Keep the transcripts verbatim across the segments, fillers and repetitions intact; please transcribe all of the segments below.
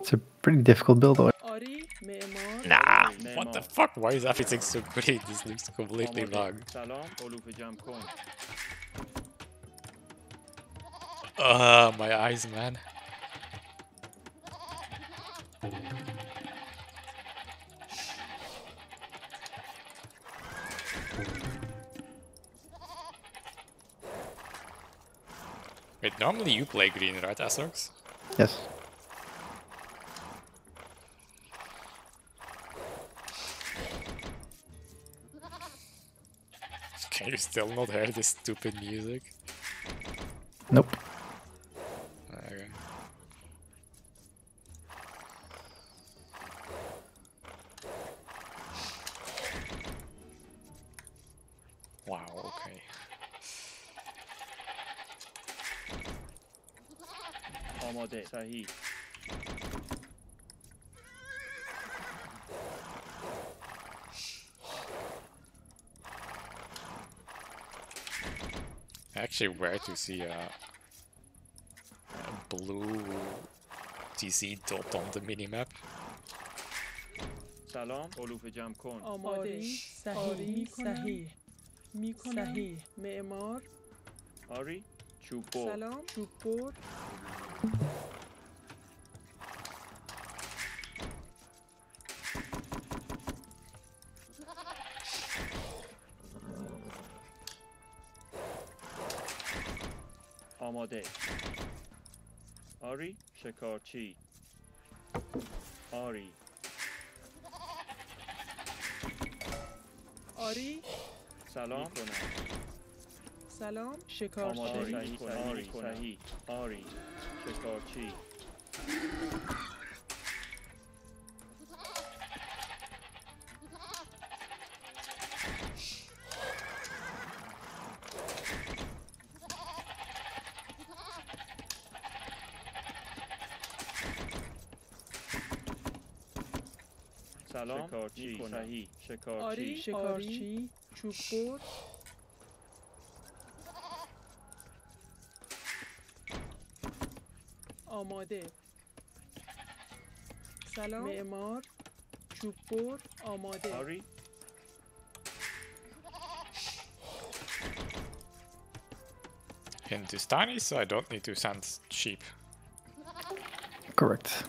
It's a pretty difficult build. Nah, what the fuck? Why is everything so great? This looks completely wrong. Ah, uh, my eyes, man. Wait, normally you play green, right, Asox? Yes. Can you still not hear this stupid music? Nope. Okay. Wow, okay. Actually, rare to see a, a blue T C dot on the minimap. Salam, oluf jam kon. Amadi, Sahi, Sahi, Mikon, Sahi, Me'mar, Ari, Chupo, Salam, Chupo. آماده آری شکارچی آری آری سلام کنم سلام شکارچی آری آری آری شکارچی سلام شکارچی شکارچی شکارچی چوبور آماده سلام معمار چوبور آماده آری Hindustani, so I don't need to sound cheap. Correct.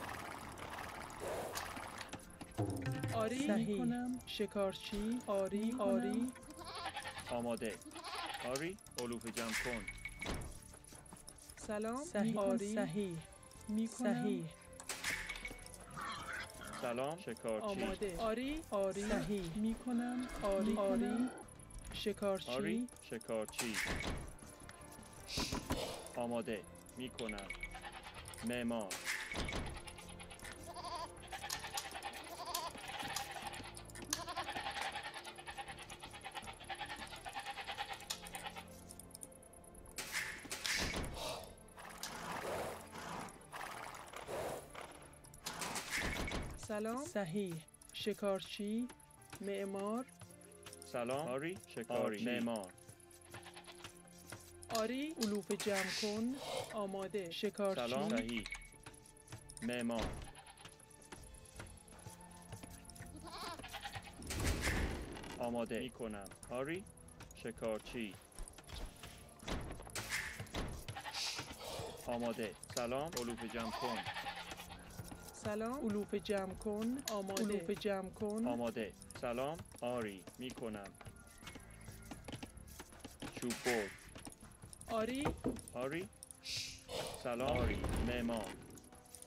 آری شکارچی آری آری آماده آری علوف جمع کن سلام آری صحیح صحیح سلام شکارچی آماده آری آری صحیح میکنم آری آری شکارچی آری شکارچی آماده میکنم معمار سلام صحیح شکارچی معمار سلام آری شکارچی معمار آری علوف جمع کن آماده شکارچی سلام صحیح معمار آماده میکنم آری شکارچی آماده سلام علوف جمع کن سلام علوف جمع کن آماده علوف جمع کن آماده سلام آری میکنم چوبور آری آری سلام آری معمار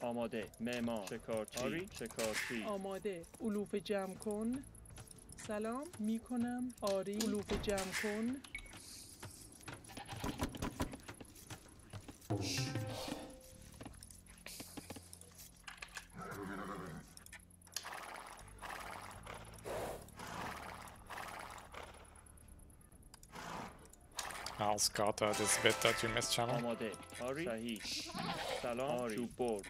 آماده معمار شکارچی آری شکارچی آماده علوف جمع کن سلام میکنم آری علوف جمع کن I'll scatter this bit that you missed, channel. Amade, Ari, Sahih, Salam, Ari, Chubor.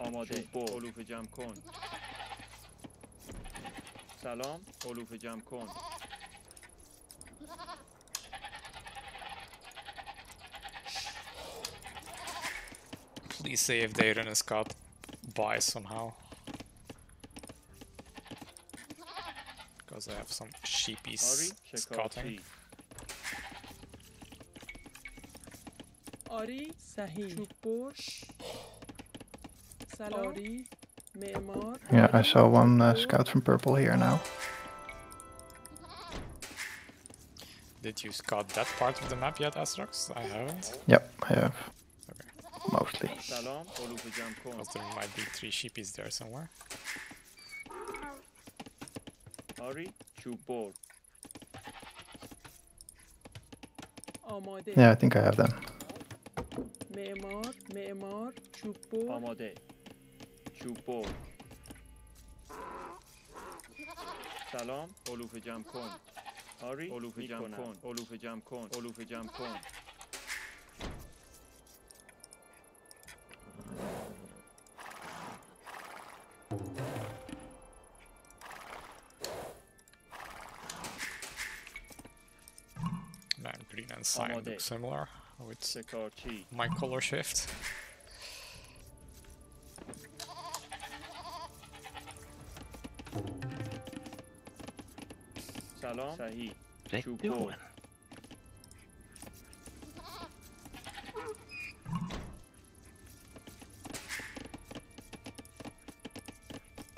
Amade, Chubor, Oluf Jam Kon. Salam, Oluf Jam Kon. Please say if Deirdre and Scott buy somehow. Because I have some sheepies scouting. آری صحیح چوبوش آری معمار. Yeah, I saw one uh, scout from purple here now. Did you scout that part of the map yet, Astrox? I haven't. Yep, I have. Okay. Mostly. Because there might be three sheepies there somewhere. آری چوبور. Yeah, I think I have them. معمار معمار چوبور آماده چوبور سلام علوف جمع کن آری علوف جمع کن علوف جمع کن علوف جمع کن Man, green and cyan look similar with my color shift. Salam, Sahi, Chupo.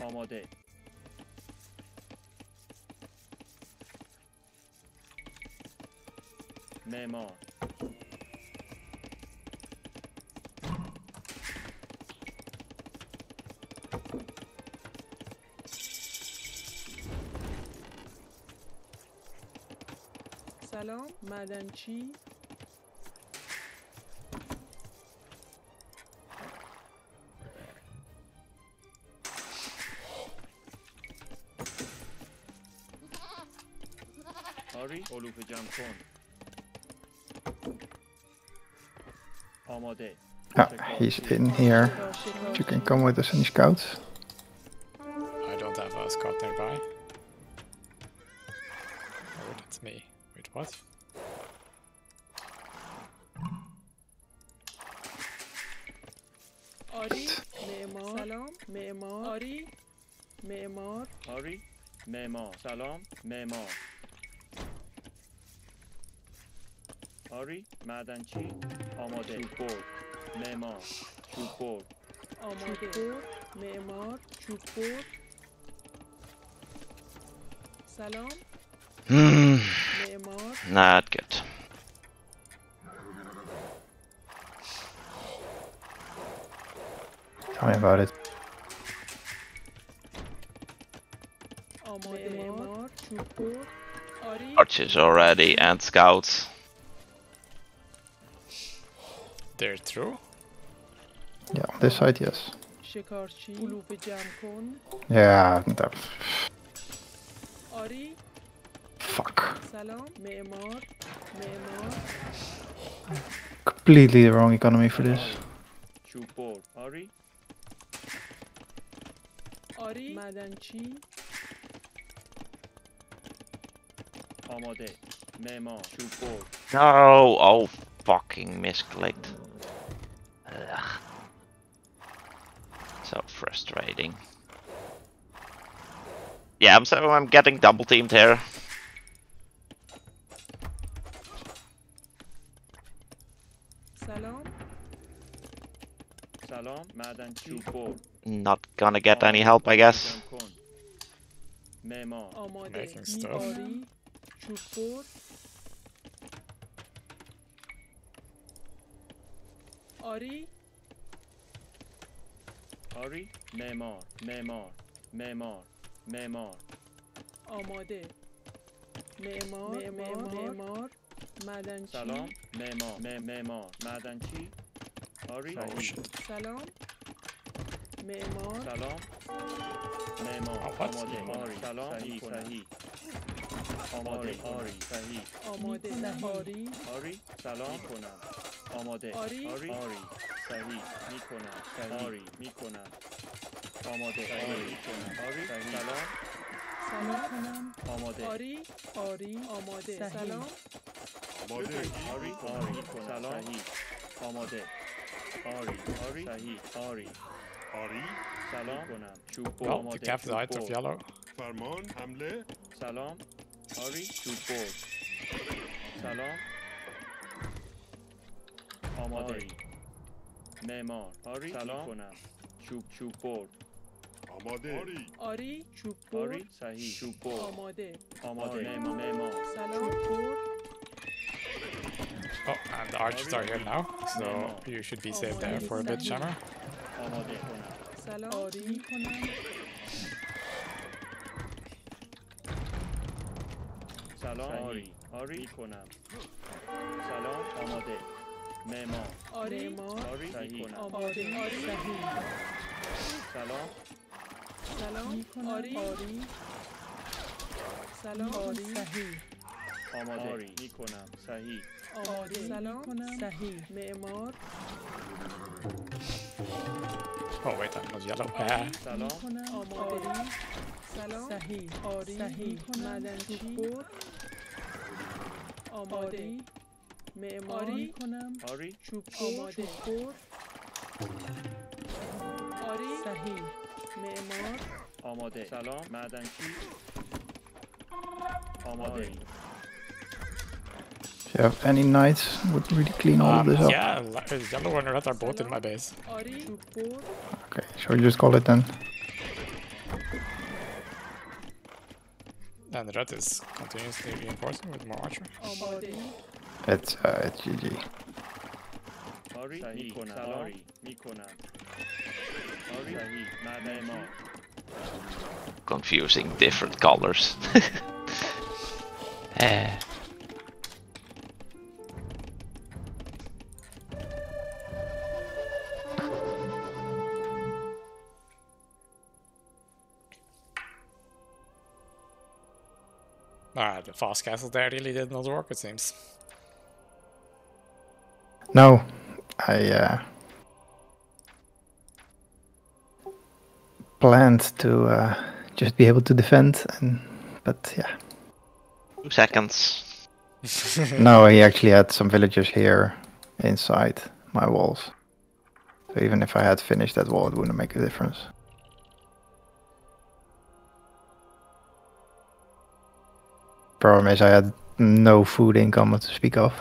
Amade. Memo. سلام معدنچی آری علوف جمع کن آماده. Ah, he's in here. You can come with us any scouts. I don't have a scout nearby. Oh, that's me. Wait, what? Ari, Memor, Salam, Memor, Ari, Memor, Ari, Memor, Salam, Memor, Ari, Madanchi, Amade, Chupor, Memor, Chupor, Amade, Memor, Chupor, Salam. Hmm. Not good. Tell me about it. Archers already and scouts. They're true? Yeah, on this side, yes. Yeah, that. Fuck. Completely the wrong economy for this. No, oh fucking misclicked. Ugh. So frustrating. Yeah, I'm so I'm getting double teamed here. Not gonna get any help, I guess. Making stuff. Ari, Ari, Memor, Memor, Memor, Memor. Amade. Memor, Memor, Memor, Madanchi. Salam, Memor, Memor, Madanchi. Ari, Salam. معمار سلام معمار آماده آری سلام صحیح صحیح آماده آری صحیح آماده آری آری سلام کنم آماده آری آری صحیح میکنم آری میکنم آماده آری آری سلام سلام کنم آماده آری آری آماده سلام آماده آری آری سلام آماده آری آری آری آری سلام کنم چوب آماده چوب فرمان حمله سلام آری چوب سلام آماده معمار آری سلام کنم چوب چوب برد آماده آری چوب برد صحیح چوب آماده آماده معمار سلام Oh, and the archers are here now, so you should be safe there for a bit, Shammer. آماده میکنم صحیح آماده سلام کنم صحیح معمار Oh wait, that was yellow. سلام کنم آماده سلام صحیح آری صحیح معدنی بور آماده معماری کنم آری چوب آماده بور آری صحیح معمار آماده سلام معدنی آماده If you have any knights, would really clean all um, of this yeah, up. Yeah, yellow and red are both in my base. Okay, so just call it then. And red is continuously reinforcing with more archer. It's, uh, it's G G. Confusing different colors. uh. Ah, the fast castle there really did not work, it seems. No, I uh, planned to uh, just be able to defend, and but yeah. Two seconds. No, he actually had some villagers here inside my walls. So even if I had finished that wall, it wouldn't make a difference. Problem is I had no food income to speak of.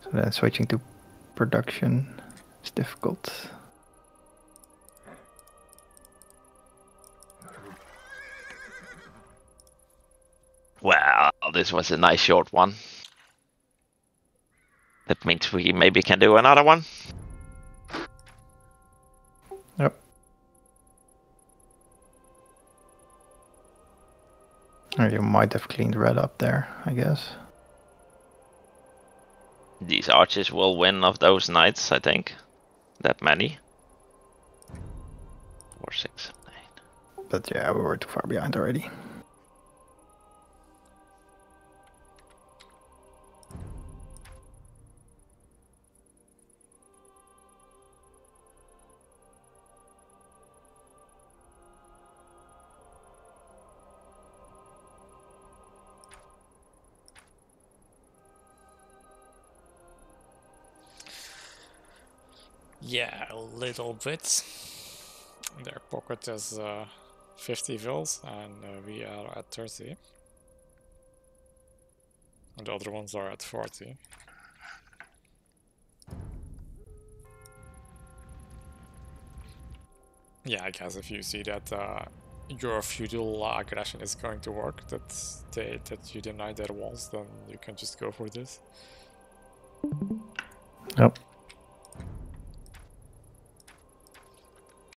So then switching to production is difficult. Well, this was a nice short one. That means we maybe can do another one. Yep. You might have cleaned red up there, I guess. These archers will win of those knights, I think. That many. Four, six, nine. But yeah, we were too far behind already. Yeah, a little bit. Their pocket is uh, fifty vills and uh, we are at thirty. And the other ones are at forty. Yeah, I guess if you see that uh, your feudal uh, aggression is going to work, that, they, that you deny their walls, then you can just go for this. Yep.